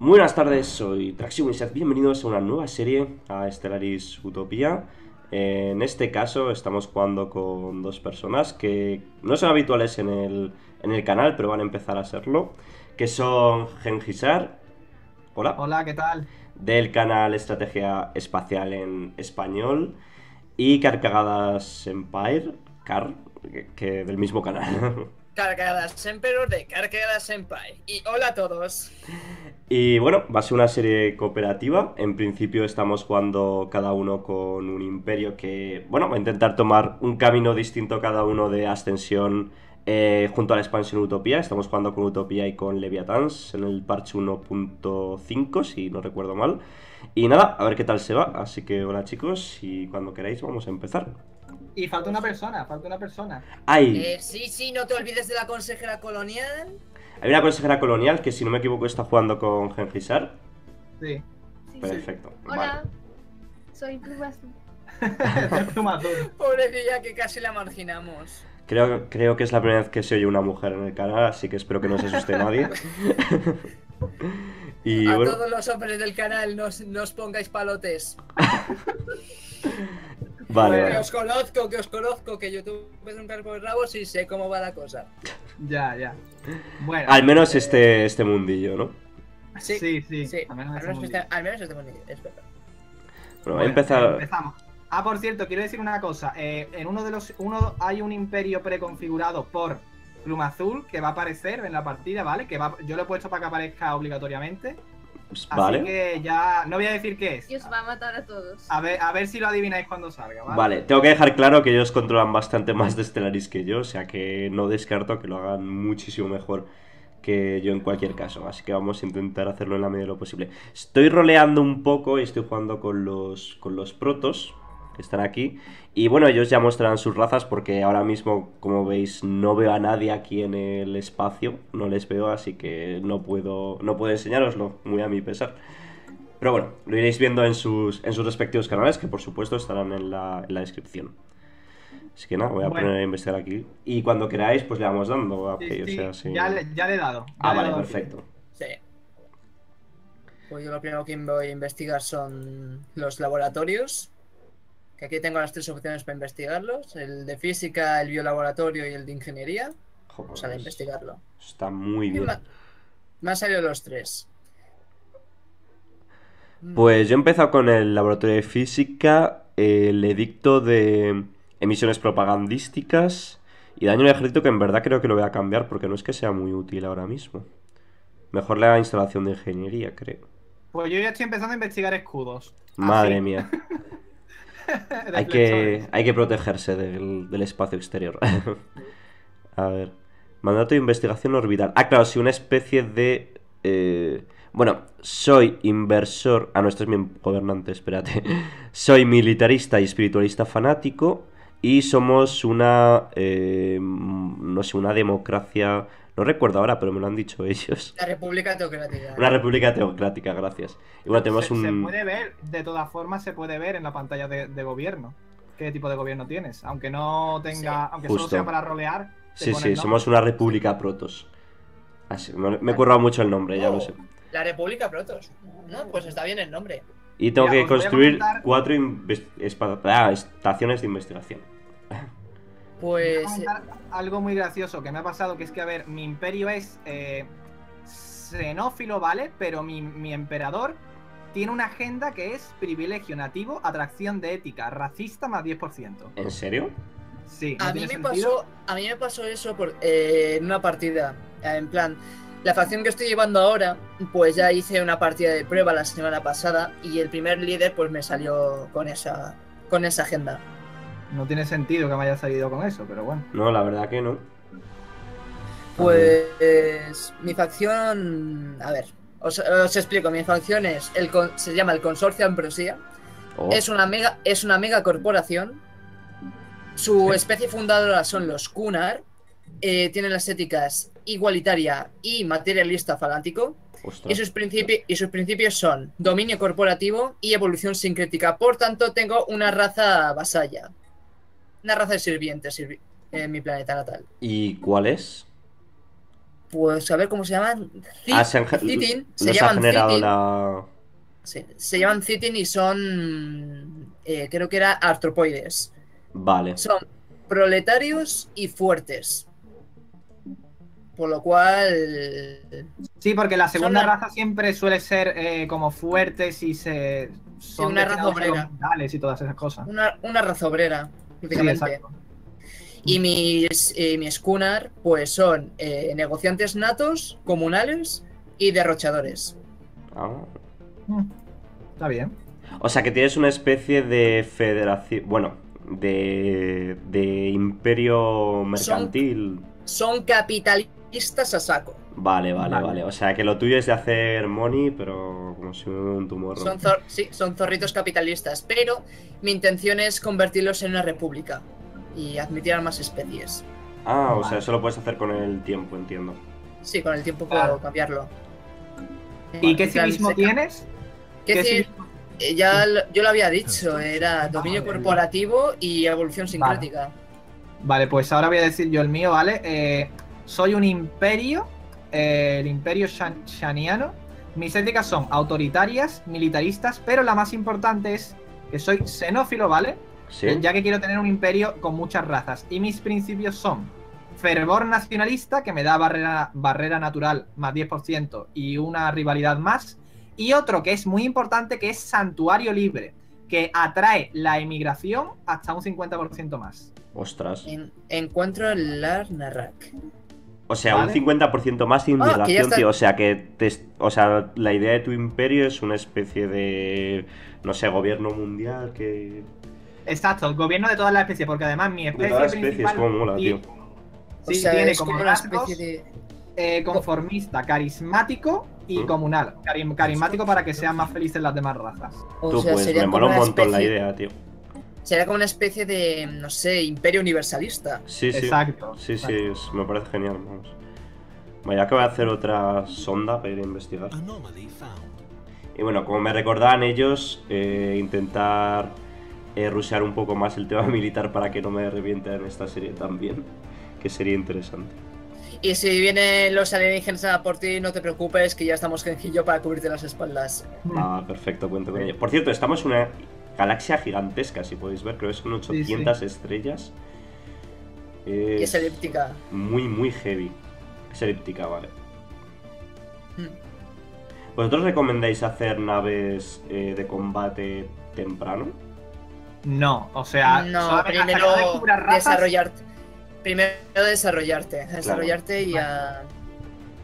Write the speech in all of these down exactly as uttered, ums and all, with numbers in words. Buenas tardes, soy Traxium y sed bienvenidos a una nueva serie a Stellaris Utopia. En este caso estamos jugando con dos personas que no son habituales en el, en el canal, pero van a empezar a serlo, que son Genghisar. Hola. Hola, ¿qué tal? Del canal Estrategia Espacial en Español. Y Carcajadas Empire, Car, que, que del mismo canal. Carcajadas Emperor de Carcajadas Empire. Y hola a todos. Y bueno, va a ser una serie cooperativa. En principio estamos jugando cada uno con un imperio que, bueno, va a intentar tomar un camino distinto cada uno de ascensión eh, junto a la expansión Utopía. Estamos jugando con Utopía y con Leviathans en el parche uno punto cinco, si no recuerdo mal. Y nada, a ver qué tal se va. Así que hola chicos, y cuando queráis vamos a empezar. Y falta una persona, falta una persona. Ay. Eh, sí, sí, no te olvides de la consejera colonial. Hay una consejera colonial que, si no me equivoco, está jugando con Genghisar. Sí. sí. Perfecto. Sí. Hola, vale. Soy Plumazur. Plumazur. Pobrecilla, que casi la marginamos. Creo, creo que es la primera vez que se oye una mujer en el canal, así que espero que no se asuste nadie. Y a bueno. todos los hombres del canal, no os pongáis palotes. Vale, vale. Que os conozco, que os conozco, que YouTube es un perro de rabos y sé cómo va la cosa. Ya, ya. Bueno. Al menos eh... este, este mundillo, ¿no? Sí, sí, sí. sí. Al, menos al, menos este, al menos este mundillo, es verdad. Bueno, bueno, voy a empezar... eh, empezamos. Ah, por cierto, quiero decir una cosa. Eh, en uno de los... Uno, hay un imperio preconfigurado por Plumazur que va a aparecer en la partida, ¿vale? Que va, yo lo he puesto para que aparezca obligatoriamente. Pues vale. Así que ya no voy a decir qué es. Y os va a matar a todos. A ver, a ver si lo adivináis cuando salga, ¿vale? Vale, tengo que dejar claro que ellos controlan bastante más de Stellaris que yo, o sea que no descarto que lo hagan muchísimo mejor que yo en cualquier caso. Así que vamos a intentar hacerlo en la medida de lo posible. Estoy roleando un poco y estoy jugando con los, con los Protos, que están aquí. Y bueno, ellos ya mostrarán sus razas porque ahora mismo, como veis, no veo a nadie aquí en el espacio. No les veo, así que no puedo, no puedo enseñároslo, muy a mi pesar. Pero bueno, lo iréis viendo en sus, en sus respectivos canales, que por supuesto estarán en la, en la descripción. Así que nada, voy a bueno. poner a investigar aquí. Y cuando queráis, pues le vamos dando. Okay, sí, sí. O sea, sí. Ya, le, ya le he dado. Ya ah, le vale, dado perfecto. Sí. Pues yo lo primero que voy a investigar son los laboratorios. Que aquí tengo las tres opciones para investigarlos: el de física, el biolaboratorio y el de ingeniería. Joder, o sea, de investigarlo. Está muy bien. Me han salido los tres. Pues yo he empezado con el laboratorio de física, el edicto de emisiones propagandísticas y daño al ejército, que en verdad creo que lo voy a cambiar porque no es que sea muy útil ahora mismo. Mejor la instalación de ingeniería, creo. Pues yo ya estoy empezando a investigar escudos. Madre Así. mía. hay, que, hay que protegerse del, del espacio exterior. A ver. Mandato de investigación orbital. Ah, claro, si una especie de... Eh, bueno, soy inversor... Ah, no, este es mi gobernante, espérate. Soy militarista y espiritualista fanático. Y somos una... Eh, no sé, una democracia... No recuerdo ahora, pero me lo han dicho ellos. La República Teocrática. Una República Teocrática, gracias. Y bueno, tenemos se, un... se puede ver, de todas formas, se puede ver en la pantalla de, de gobierno qué tipo de gobierno tienes. Aunque no tenga... Sí. Aunque Justo. solo sea para rolear. Sí, sí, somos una República Protos. Así, me, me he currado mucho el nombre, oh, ya lo sé. La República Protos. No, pues está bien el nombre. Y tengo Mira, que construir comentar... cuatro ah, estaciones de investigación. Pues... algo muy gracioso que me ha pasado, que es que, a ver, mi imperio es eh, xenófilo, ¿vale? Pero mi, mi emperador tiene una agenda que es privilegio nativo, atracción de ética, racista más diez por ciento. ¿En serio? Sí. ¿no a, mí me pasó, a mí me pasó eso por, eh, en una partida, en plan... La facción que estoy llevando ahora, pues ya hice una partida de prueba la semana pasada y el primer líder pues me salió con esa, con esa agenda. No tiene sentido que me haya salido con eso, pero bueno. No, la verdad que no. Pues... mi facción... A ver, os, os explico. Mi facción es el con, se llama el Consorcio Ambrosia. Oh. Es una mega, es una mega corporación. Su especie fundadora son los Kunar. Eh, tienen las éticas igualitaria y materialista fanático. Y sus, y sus principios son dominio corporativo y evolución sincrética. Por tanto, tengo una raza vasalla. Una raza de sirvientes sirvi en mi planeta natal. ¿Y cuál es? Pues a ver cómo se llaman. Zit ah, se Zitin. Se llaman Zitin. La... Sí, se llaman Zitin y son... Eh, creo que era Arthropoides. Vale. Son proletarios y fuertes. Por lo cual... Sí, porque la segunda la... raza siempre suele ser eh, como fuertes y se... Son sí, una raza obrera. Y todas esas cosas. Una, una raza obrera, prácticamente. Sí, y mis, eh, mis Kunar, pues son eh, negociantes natos, comunales y derrochadores. Ah. Mm. Está bien. O sea que tienes una especie de federación... Bueno, de, de imperio mercantil. Son, son capitalistas. Estás a saco. Vale, vale, vale, vale. O sea que lo tuyo es de hacer money, pero como si me hubiera un tumor. Son zor sí, son zorritos capitalistas, pero mi intención es convertirlos en una república y admitir a más especies. Ah, vale. O sea, eso lo puedes hacer con el tiempo, entiendo. Sí, con el tiempo puedo claro. cambiarlo. ¿Y vale. qué civismo tienes? ¿Qué, ¿Qué civismo? Eh, ya lo, yo lo había dicho, era dominio vale. corporativo y evolución sincrética. Vale. Vale, pues ahora voy a decir yo el mío, ¿vale? Eh... Soy un imperio, eh, el imperio shaniano. Mis éticas son autoritarias, militaristas, pero la más importante es que soy xenófilo, ¿vale? ¿Sí? Eh, ya que quiero tener un imperio con muchas razas. Y mis principios son fervor nacionalista, que me da barrera, barrera natural más diez por ciento y una rivalidad más. Y otro que es muy importante, que es santuario libre, que atrae la emigración hasta un cincuenta por ciento más. Ostras. En, encuentro el Larnarrak. O sea, vale. un cincuenta por ciento más de inmigración, oh, tío. O sea, que te, o sea, la idea de tu imperio es una especie de, no sé, gobierno mundial que... Exacto, gobierno de todas las especies, porque además mi especie de todas las especies, como mola, tío. Sí, o sea, tiene como una especie de... Eh, conformista, carismático y ¿Mm? comunal. Carim, carismático para que sean más felices las demás razas. O Tú, sea, pues, sería me mola un montón especie... la idea, tío. Sería como una especie de, no sé, imperio universalista. Sí, sí. Exacto. Sí, sí, es, me parece genial. Vamos. Vaya que voy a hacer otra sonda para ir a investigar. Y bueno, como me recordaban ellos, eh, intentar eh, rushear un poco más el tema militar para que no me revienten en esta serie también, que sería interesante. Y si vienen los alienígenas a por ti, no te preocupes, que ya estamos genjillo para cubrirte las espaldas. Ah, perfecto, cuento con ello. Por cierto, estamos una... galaxia gigantesca, si podéis ver, creo que son ochocientas sí, sí. estrellas. Es, es elíptica. Muy, muy heavy. Es elíptica, vale. Mm. ¿Vosotros recomendáis hacer naves eh, de combate temprano? No, o sea, no, primero desarrollarte. Primero desarrollarte. Desarrollarte claro. y a...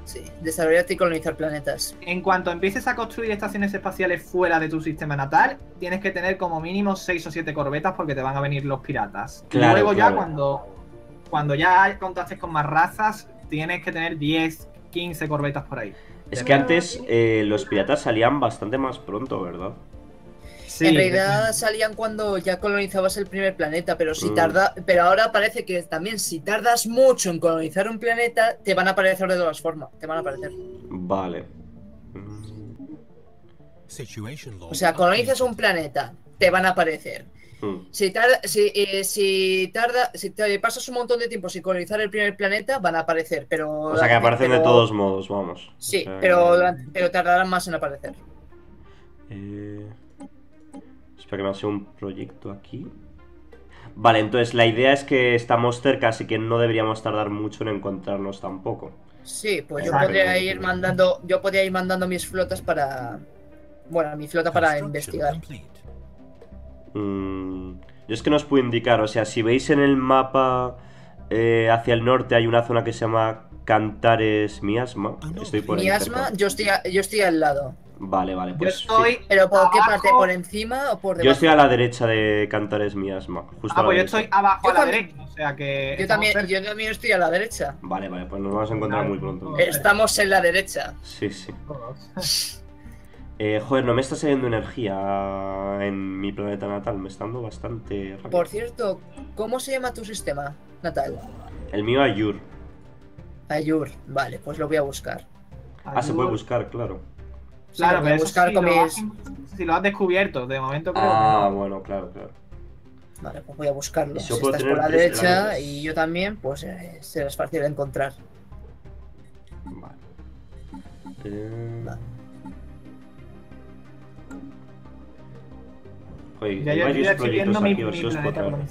Sí, desarrollarte y colonizar planetas. En cuanto empieces a construir estaciones espaciales fuera de tu sistema natal, tienes que tener como mínimo seis o siete corbetas porque te van a venir los piratas. Claro, Luego claro. ya cuando, cuando ya contactes con más razas, tienes que tener diez, quince corbetas por ahí. Es que antes eh, los piratas salían bastante más pronto, ¿verdad? Sí. En realidad salían cuando ya colonizabas el primer planeta, pero si tarda, mm. pero ahora parece que también si tardas mucho en colonizar un planeta, te van a aparecer de todas formas, te van a aparecer. Vale. Mm. O sea, colonizas un planeta, te van a aparecer. Mm. Si, tarda, si, eh, si tarda, si te pasas un montón de tiempo sin colonizar el primer planeta, van a aparecer, pero... O sea, que aparecen pero, de todos modos, vamos. Sí, o sea, pero, que... pero tardarán más en aparecer. Eh... Espera que me hace un proyecto aquí. Vale, entonces la idea es que estamos cerca, así que no deberíamos tardar mucho en encontrarnos tampoco. Sí, pues Exacto. yo podría ir mandando, yo podría ir mandando mis flotas para, bueno, mi flota para investigar. Mm, yo es que no os puedo indicar, o sea, si veis en el mapa eh, hacia el norte hay una zona que se llama Cantares Miasma. Estoy por ahí Miasma, cerca. yo estoy, a, yo estoy al lado. Vale, vale, pues yo estoy sí. ¿Pero por abajo. qué parte? ¿Por encima o por debajo? Yo estoy a la derecha de Cantares Miasma. Justo ah, a pues derecha. yo estoy abajo yo a la derecha, o sea que... Yo también, yo también estoy a la derecha. Vale, vale, pues nos vamos a encontrar muy pronto. Estamos en la derecha. Sí, sí. Eh, joder, no me está saliendo energía en mi planeta natal, me está dando bastante... Rápido. Por cierto, ¿cómo se llama tu sistema natal? El mío Aiur. Aiur, vale, pues lo voy a buscar. Aiur. Ah, se puede buscar, claro. Claro, pero buscar si, con lo mis... has, si lo has descubierto, de momento creo Ah, que no. bueno, claro, claro. Vale, pues voy a buscarlo. Si estás por la derecha planetas. y yo también, pues eh, será fácil de encontrar. Vale. Eh... Vale. Oye, ya hay varios proyectos aquí, mi, mi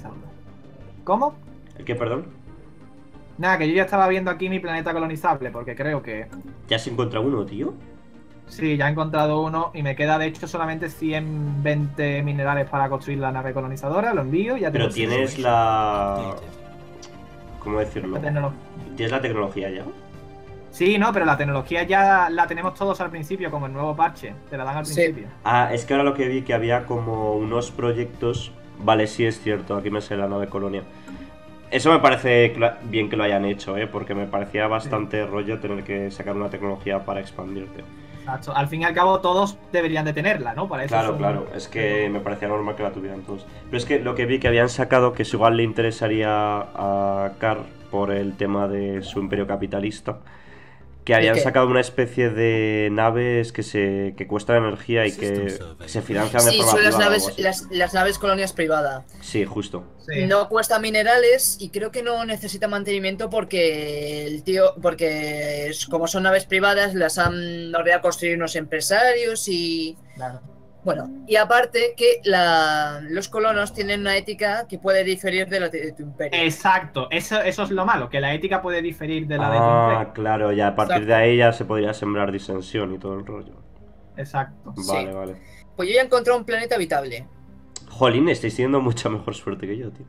¿Cómo? ¿Qué, perdón? Nada, que yo ya estaba viendo aquí mi planeta colonizable, porque creo que... ¿Ya has encontrado uno, tío? Sí, ya he encontrado uno y me queda de hecho solamente ciento veinte minerales para construir la nave colonizadora, lo envío y ya tengo... Pero tienes la... ¿Cómo decirlo? ¿Tienes la tecnología ya? Sí, no, pero la tecnología ya la tenemos todos al principio, como el nuevo parche, te la dan al principio. Sí. Ah, es que ahora lo que vi que había como unos proyectos... Vale, sí es cierto, aquí me sale la nave colonia. Eso me parece bien que lo hayan hecho, ¿eh? Porque me parecía bastante sí. rollo tener que sacar una tecnología para expandirte. Exacto. Al fin y al cabo todos deberían de tenerla, ¿no? Para eso claro, son... claro. Es que me parecía normal que la tuvieran todos. Pero es que lo que vi que habían sacado, que si igual le interesaría a Carr por el tema de su imperio capitalista, que habían sacado una especie de naves que se que cuestan energía y que se financian de sí, forma son las privada. Naves, las, las naves colonias privadas. Sí, justo. Sí. No cuesta minerales y creo que no necesita mantenimiento porque el tío, porque como son naves privadas las han ordenado construir unos empresarios y claro. Bueno, y aparte que la, los colonos tienen una ética que puede diferir de la de tu imperio. Exacto, eso, eso es lo malo, que la ética puede diferir de la ah, de tu imperio. Ah, claro, ya a partir Exacto. de ahí ya se podría sembrar disensión y todo el rollo. Exacto. Vale, sí. vale. Pues yo ya he encontrado un planeta habitable. Jolín, estáis teniendo mucha mejor suerte que yo, tío.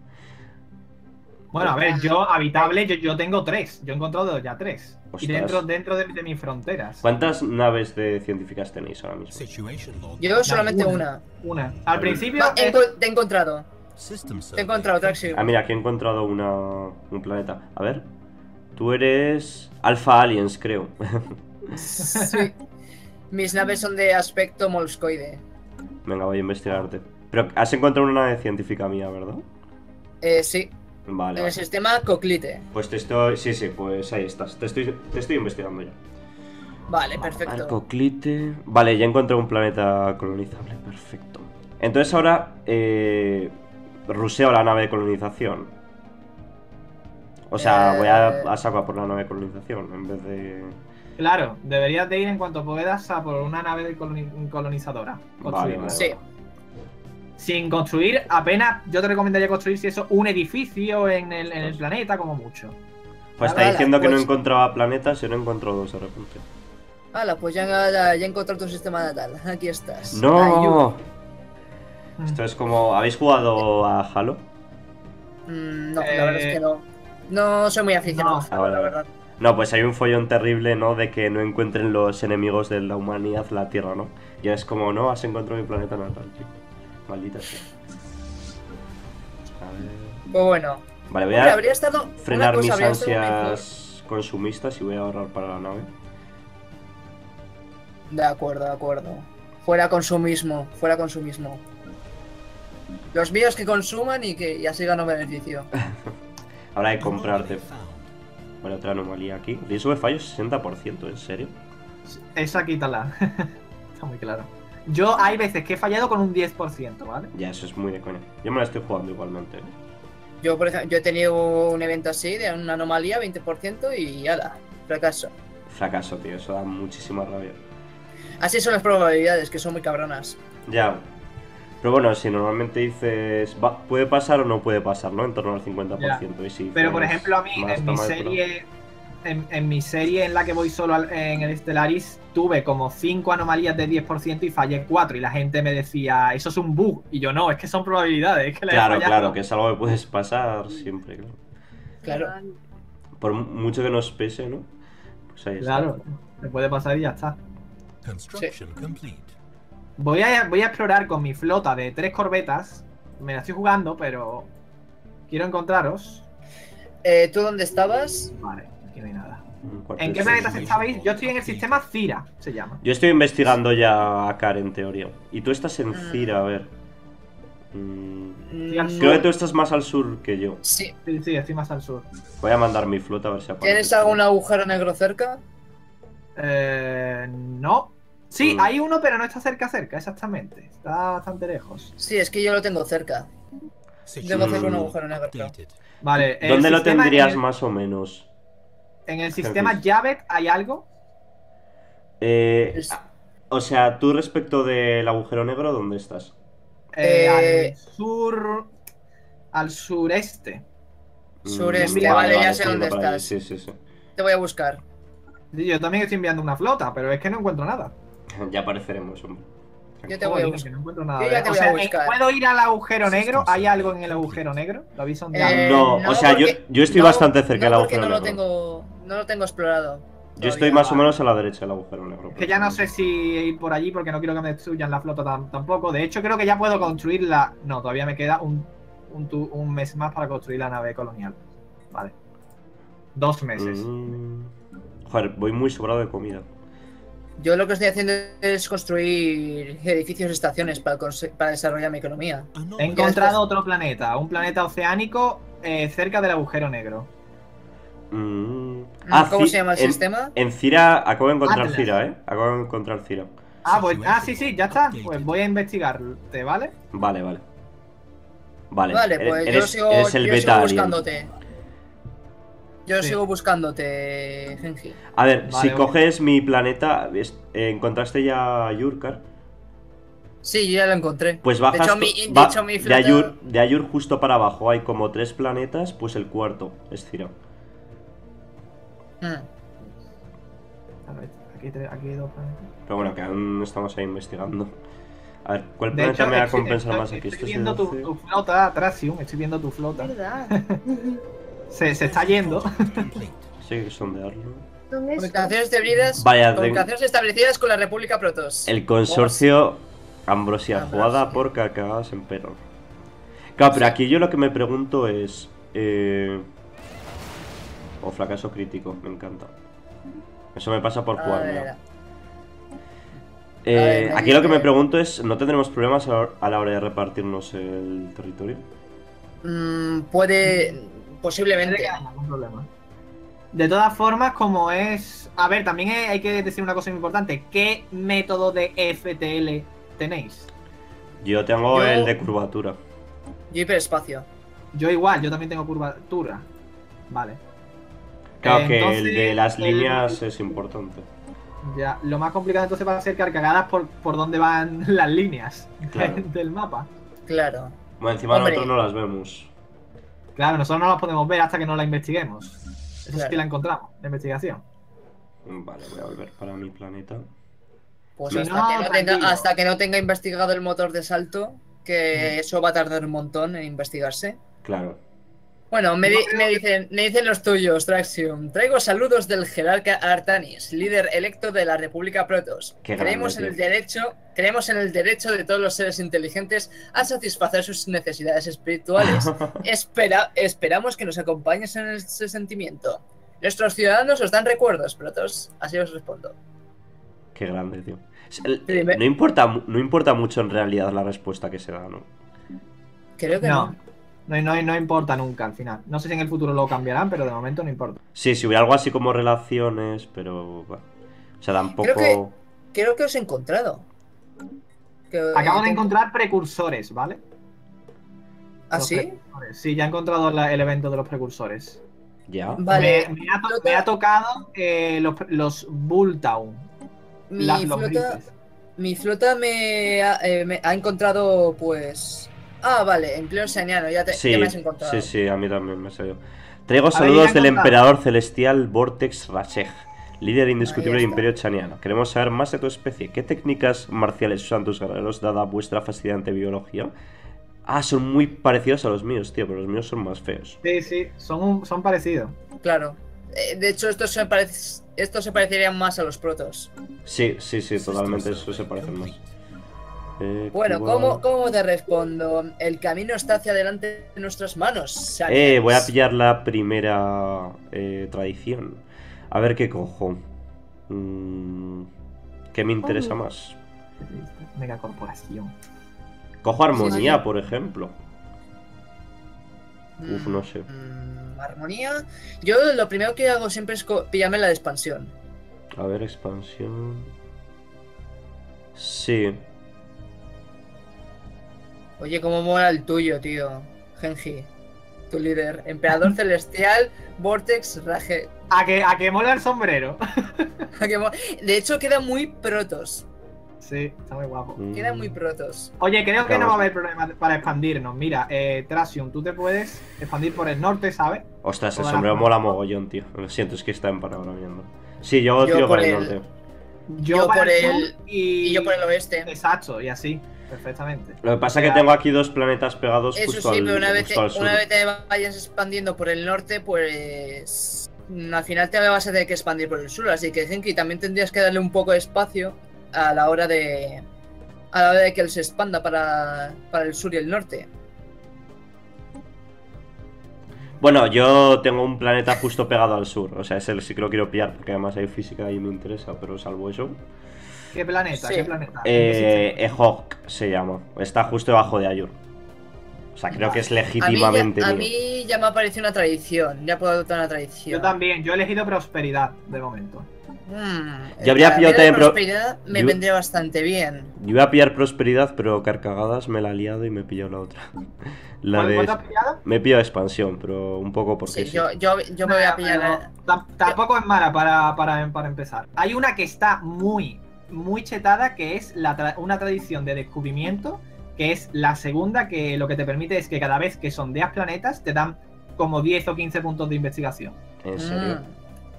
Bueno, a ver, yo habitable, yo, yo tengo tres, yo he encontrado ya tres. Ostras. Y dentro, dentro de, de mis fronteras. ¿Cuántas naves de científicas tenéis ahora mismo? Yo solamente una. Una. una. Al principio... No, es... Te he encontrado. Te he encontrado, Traxium. Ah, mira, aquí he encontrado una, un planeta. A ver, tú eres Alpha Aliens, creo. Sí. Mis naves son de aspecto molluscoide. Venga, voy a investigarte. Pero has encontrado una nave científica mía, ¿verdad? Eh, sí. Vale, en el sistema Coclite. Pues te estoy... Sí, sí, pues ahí estás. Te estoy, te estoy investigando ya. Vale, perfecto. Al Coclite... Vale, ya encontré un planeta colonizable. Perfecto. Entonces ahora... Eh, ruseo la nave de colonización. O sea, eh... voy a, a saco a por la nave de colonización en vez de... Claro, deberías de ir en cuanto puedas a por una nave de coloni colonizadora. Vale, vale, sí. Vale. Sin construir, apenas, yo te recomendaría construir, si eso, un edificio en el, en el planeta, como mucho. Pues está diciendo que no encontraba planetas y no encontró dos de repente. Hala, pues ya, ya, ya encontré tu sistema natal, aquí estás. ¡No! Aiur. Esto es como... ¿Habéis jugado a Halo? Mm, no, eh... la verdad es que no. No soy muy aficionado no. a Halo, ah, vale, la verdad. No, pues hay un follón terrible, ¿no? De que no encuentren los enemigos de la humanidad la Tierra, ¿no? Ya es como, no, has encontrado mi planeta natal, chico. Maldita sea. A ver. Pues bueno. Vale, voy a habría estado frenar mis ansias consumistas y voy a ahorrar para la nave. De acuerdo, de acuerdo. Fuera consumismo, fuera consumismo. Los míos que consuman y que y así gano beneficio. Ahora hay que comprarte. Bueno, otra anomalía aquí. Le sube fallo sesenta por ciento, ¿en serio? Esa quítala. Está muy claro. Yo hay veces que he fallado con un diez por ciento, ¿vale? Ya, eso es muy de coña. Yo me la estoy jugando igualmente. Yo, por ejemplo, yo he tenido un evento así, de una anomalía, veinte por ciento y ala, fracaso. Fracaso, tío, eso da muchísima rabia. Así son las probabilidades, que son muy cabronas. Ya. Pero bueno, si normalmente dices, va, puede pasar o no puede pasar, ¿no? En torno al cincuenta por ciento. Ya. Y si pero, por ejemplo, a mí, en mi serie... En, en mi serie en la que voy solo al, en el Stellaris, tuve como cinco anomalías de diez por ciento y fallé cuatro. Y la gente me decía, eso es un bug. Y yo, no, es que son probabilidades. Es que claro, claro, que es algo que puedes pasar siempre. Claro. claro. Por mucho que nos pese, ¿no? Pues ahí está. Claro, se puede pasar y ya está. Sí. Voy a, voy a explorar con mi flota de tres corbetas. Me la estoy jugando, pero quiero encontraros. Eh, ¿Tú dónde estabas? Vale. Aquí no hay nada. ¿En qué planetas estabais? Yo estoy en el sistema Cira, se llama. Yo estoy investigando ya a Karen, en teoría. Y tú estás en Cira, a ver. Mm, creo que tú estás más al sur que yo. Sí. sí, sí, estoy más al sur. Voy a mandar mi flota a ver si aparece. ¿Tienes algún agujero negro cerca? Eh, no. Sí, mm. hay uno, pero no está cerca, cerca, exactamente. Está bastante lejos. Sí, es que yo lo tengo cerca. Tengo cerca un agujero negro. Vale. ¿Dónde lo tendrías más o menos? ¿En el sistema Javet hay algo? Eh, o sea, tú respecto del agujero negro, ¿dónde estás? Eh, al sur... Al sureste. Sureste, mm, vale, vale, ya sé dónde estás. Sí, sí, sí. Te voy a buscar. Yo también estoy enviando una flota, pero es que no encuentro nada. Ya apareceremos, hombre. Yo te voy a buscar. No encuentro nada. Yo ya te voy a buscar. ¿Puedo ir al agujero negro? ¿Hay algo en el agujero negro? ¿Lo habéis sondeado? Eh, no, no, o sea, porque, yo, yo estoy no, bastante cerca del agujero no negro. Lo tengo, no lo tengo explorado. Yo todavía, estoy más vale. o menos a la derecha del agujero negro. Que ya no sé si ir por allí porque no quiero que me destruyan la flota tan, tampoco. De hecho, creo que ya puedo construirla. No, todavía me queda un, un, un mes más para construir la nave colonial. Vale. Dos meses. Mm, joder, voy muy sobrado de comida. Yo lo que estoy haciendo es construir edificios y estaciones para, para desarrollar mi economía. He encontrado otro planeta, un planeta oceánico eh, cerca del agujero negro. Mm. Ah, ¿Cómo se llama el en, sistema? En Cira, acabo de encontrar Atlas. Cira, ¿eh? Acabo de encontrar Cira. Ah, pues, ah, sí, sí, ya está. Pues voy a investigarte, ¿vale? Vale, vale. Vale, vale pues eres, yo, sigo, eres el yo sigo buscándote. Yo sí. sigo buscándote, Genji. A ver, vale, si vale. coges mi planeta, ¿encontraste ya a Yurkar? Sí, yo ya lo encontré. Pues bajas. De hecho, mi, de, hecho, mi flota... de, Aiur, de Aiur justo para abajo hay como tres planetas, pues el cuarto es Cira. Hmm. A ver, aquí, aquí hay dos planetas. Pero bueno, que aún estamos ahí investigando. A ver, ¿cuál de planeta hecho, me va a compensar estoy, más estoy, aquí? Estoy viendo este tu, tu flota, Traxium, estoy viendo tu flota. ¿Verdad? Se, se está yendo. Sí, que sondearlo. Comunicaciones establecidas, Vaya, comunicaciones de... establecidas con la República Protos. El consorcio Ambrosia, Ambrosia. jugada por Carcajadas Empire. Claro, pero aquí yo lo que me pregunto es... Eh... O oh, fracaso crítico, me encanta. Eso me pasa por jugar. Eh, aquí lo que me pregunto es... ¿No tendremos problemas a la hora de repartirnos el territorio? Mm, puede... Posiblemente que haya algún problema. De todas formas, como es... A ver, también hay que decir una cosa muy importante. ¿Qué método de F T L tenéis? Yo tengo yo... el de curvatura. Yo hiperespacio. Yo igual, yo también tengo curvatura. Vale. Claro eh, que entonces, el de las líneas el... es importante. Ya, lo más complicado entonces va a ser cargadas por, por dónde van las líneas claro. del mapa. Claro. Bueno, encima Hombre. nosotros no las vemos. Claro, nosotros no las podemos ver hasta que no la investiguemos. Eso claro. es que la encontramos, la investigación. Vale, voy a volver para mi planeta. Pues hasta, no, que no tenga, hasta que no tenga investigado el motor de salto, que mm. eso va a tardar un montón en investigarse. Claro. Bueno, me, di no, me, dicen, me dicen los tuyos, Traxium. Traigo saludos del Jerarca Artanis, líder electo de la República Protos. Creemos en el derecho, creemos en el derecho de todos los seres inteligentes a satisfacer sus necesidades espirituales. Espera, esperamos que nos acompañes en ese sentimiento. Nuestros ciudadanos os dan recuerdos, Protos. Así os respondo. Qué grande, tío. No importa, no importa mucho en realidad la respuesta que se da, ¿no? Creo que no. no. No, no, no importa nunca al final. No sé si en el futuro lo cambiarán, pero de momento no importa. Sí, si hubiera algo así como relaciones, pero... Bueno, o sea, tampoco... Creo que, creo que os he encontrado. Que, Acabo eh, de encontrar precursores, ¿vale? ¿Ah, los sí? Precursores. Sí, ya he encontrado la, el evento de los precursores. Ya. Vale. Me, me, ha, to flota... me ha tocado eh, los, los Bulltown. Mi, las, flota, los mi flota me ha, eh, me ha encontrado, pues... Ah, vale, Imperio Shaniano, ya te sí, ya me has encontrado. Sí, sí, a mí también me ha salido. Traigo a saludos ver, del Emperador Celestial Vortex Rachech, líder indiscutible del Imperio Shaniano. Queremos saber más de tu especie. ¿Qué técnicas marciales usan tus guerreros dada vuestra fascinante biología? Ah, son muy parecidos a los míos, tío, pero los míos son más feos. Sí, sí, son, un, son parecidos. Claro. Eh, de hecho, estos se, parec estos se parecerían más a los protos. Sí, sí, sí, totalmente, estos se parecen más. Eh, bueno, ¿cómo, ¿cómo te respondo? El camino está hacia adelante en nuestras manos. ¿Sabes? Eh, voy a pillar la primera eh, tradición. A ver qué cojo. Mm, ¿Qué me interesa más? Mega corporación. Cojo armonía, sí, por ejemplo. Mm, Uf, no sé. Mm, armonía. Yo lo primero que hago siempre es pillarme la de expansión. A ver, expansión. Sí. Oye, cómo mola el tuyo, tío. Genji, tu líder. Emperador Celestial Vortex Rachech. A que, a que mola el sombrero. A que mola. De hecho, queda muy Protos. Sí, está muy guapo. Mm. Queda muy Protos. Oye, creo que no va a haber problemas para expandirnos. Mira, eh, Traxium, tú te puedes expandir por el norte, ¿sabes? Ostras, el sombrero mola mogollón, tío. Lo siento, es que está en parado viendo. Sí, yo, yo tiro por el, el norte. Yo, yo por el, el y... y yo por el oeste. Exacto, y así. Perfectamente. Lo que pasa es que tengo aquí dos planetas pegados. Eso justo sí, al, pero una vez, te, una vez te vayas expandiendo por el norte, pues al final te vas a tener que expandir por el sur. Así que, Genki, también tendrías que darle un poco de espacio a la hora de a la hora de que él se expanda para, para el sur y el norte. Bueno, yo tengo un planeta justo pegado al sur. O sea, ese sí que lo quiero pillar, porque además hay física y me interesa, pero salvo eso... ¿Qué planeta? Sí. ¿Qué planeta? Eh, Ehok se llama. Está justo debajo de Aiur. O sea, creo que es legítimamente a mí, ya, a mí ya me ha parecido una tradición. Ya puedo adoptar una tradición. Yo también. Yo he elegido prosperidad de momento. Mm, yo habría pillado también prosperidad. Pro... Me yo... vendría bastante bien. Yo iba a pillar prosperidad, pero Carcagadas me la ha liado y me pilló la otra. La ¿Cuál, de... ¿Cuánto has pillado? Me he pillado expansión, pero un poco porque sí. sí. Yo, yo, yo me voy a pillar. No, tampoco es mala para, para, para empezar. Hay una que está muy... muy chetada, que es la tra una tradición de descubrimiento, que es la segunda, que lo que te permite es que cada vez que sondeas planetas te dan como diez o quince puntos de investigación. ¿En serio?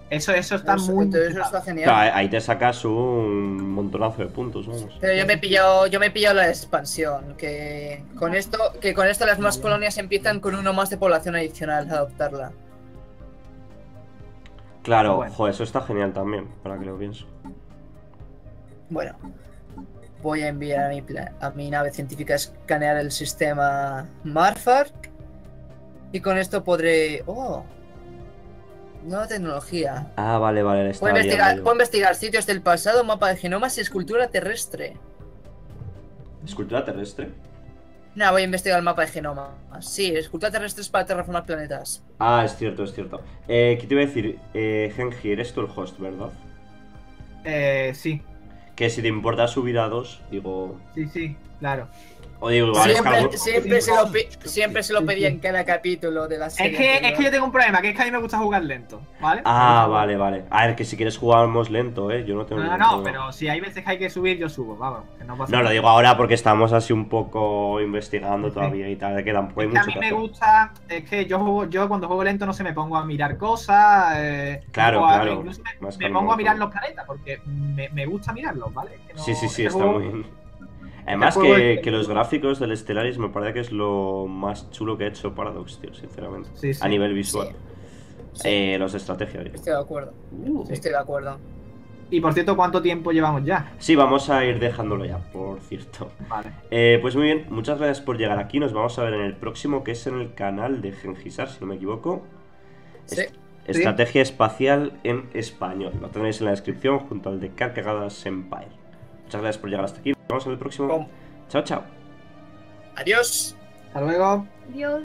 Eso, eso está eso, muy... Eso está genial. Claro, ahí te sacas un montonazo de puntos, ¿no? Pero yo me he pillado, yo me he pillado la expansión, que con esto, que con esto las más colonias empiezan con uno más de población adicional a adoptarla. Claro, bueno. Jo, eso está genial también, para que lo pienso. Bueno, voy a enviar a mi, a mi nave científica a escanear el sistema Marfark. Y con esto podré... ¡Oh! Nueva tecnología. Ah, vale, vale. Puedo investigar, puedo investigar sitios del pasado, mapa de genomas y escultura terrestre. ¿Escultura terrestre? No, voy a investigar el mapa de genomas. Sí, escultura terrestre es para terraformar planetas. Ah, es cierto, es cierto. Eh, ¿qué te iba a decir? Eh, Genji, eres tú el host, ¿verdad? Eh, sí. Que si te importa subir a dos, digo... Sí, sí, claro. O digo, igual siempre, es que... siempre, se lo siempre se lo pedía en cada capítulo de la serie. Es que, es que yo tengo un problema, que es que a mí me gusta jugar lento, ¿vale? Ah, vale, vale. A ver, que si quieres jugamos lento, ¿eh? Yo no tengo... No, no, no, pero si hay veces que hay que subir, yo subo, vamos. Que no pasa no, nada. Lo digo ahora porque estamos así un poco investigando sí. todavía y tal, que tampoco hay es mucho que a mí me hacer. gusta... Es que yo, juego, yo cuando juego lento no se me pongo a mirar cosas... Eh, claro, claro. Incluso me, me calmo, pongo a mirar los planetas porque me, me gusta mirarlos, ¿vale? Que no, sí, sí, sí, este está juego... muy bien. Además que, que los gráficos del Stellaris me parece que es lo más chulo que ha hecho Paradox, tío, sinceramente. Sí, sí. A nivel visual. Sí. Eh, sí. Los estrategias. Estoy de acuerdo. Uh, sí. Estoy de acuerdo. Y por cierto, ¿cuánto tiempo llevamos ya? Sí, vamos a ir dejándolo ya, por cierto. Vale. Eh, pues muy bien, muchas gracias por llegar aquí. Nos vamos a ver en el próximo, que es en el canal de Genghisar, si no me equivoco. Sí. Est sí. Estrategia Espacial en Español. Lo tenéis en la descripción junto al de Carcajadas Empire. Muchas gracias por llegar hasta aquí. Nos vemos en el próximo. Chao, chao. Adiós. Hasta luego. Adiós.